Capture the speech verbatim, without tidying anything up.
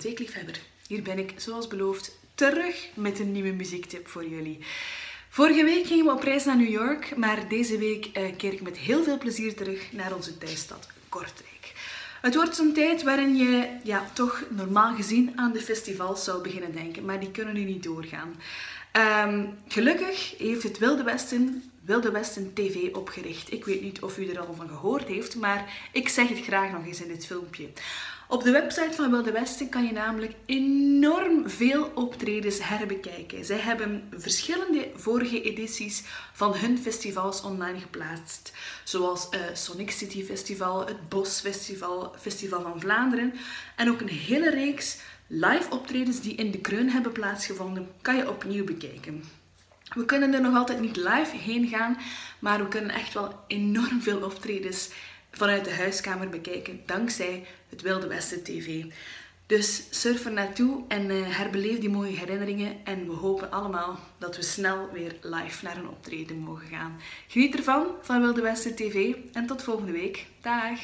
discotheekliefhebber. Hier ben ik, zoals beloofd, terug met een nieuwe muziektip voor jullie. Vorige week gingen we op reis naar New York, maar deze week keer ik met heel veel plezier terug naar onze thuisstad Kortrijk. Het wordt zo'n tijd waarin je ja, toch normaal gezien aan de festivals zou beginnen denken, maar die kunnen nu niet doorgaan. Um, gelukkig heeft het Wilde Westen, Wilde Westen T V opgericht. Ik weet niet of u er al van gehoord heeft, maar ik zeg het graag nog eens in dit filmpje. Op de website van Wilde Westen kan je namelijk enorm veel optredens herbekijken. Zij hebben verschillende vorige edities van hun festivals online geplaatst. Zoals uh, Sonic City Festival, het Bos Festival, Festival van Vlaanderen en ook een hele reeks live optredens die in de Kruin hebben plaatsgevonden, kan je opnieuw bekijken. We kunnen er nog altijd niet live heen gaan, maar we kunnen echt wel enorm veel optredens vanuit de huiskamer bekijken, dankzij het Wilde Westen T V. Dus surf er naartoe en herbeleef die mooie herinneringen. En we hopen allemaal dat we snel weer live naar een optreden mogen gaan. Geniet ervan, van Wilde Westen T V. En tot volgende week. Dag!